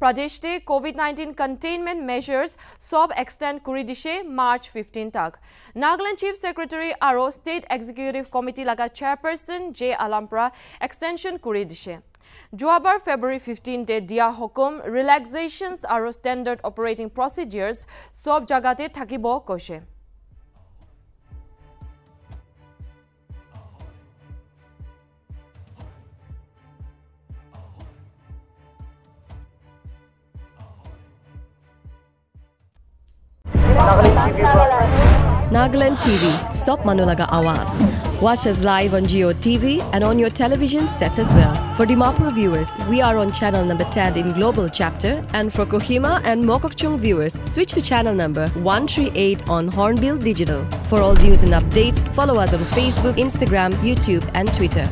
Pradesh te COVID-19 containment measures sob extend kuri dishe March 15 tak. Nagaland Chief Secretary aro State Executive Committee laga Chairperson J Alampra extension kuri dishe. Joabar February 15 te dia hokum relaxations aro standard operating procedures sob jagate thakibo koise. Nagaland TV, Sop Manulaga Awas. Watch us live on Geo TV and on your television sets as well. For Dimapur viewers, we are on channel number 10 in Global Chapter, and for Kohima and Mokokchung viewers, switch to channel number 138 on Hornbill Digital. For all news and updates, follow us on Facebook, Instagram, YouTube and Twitter.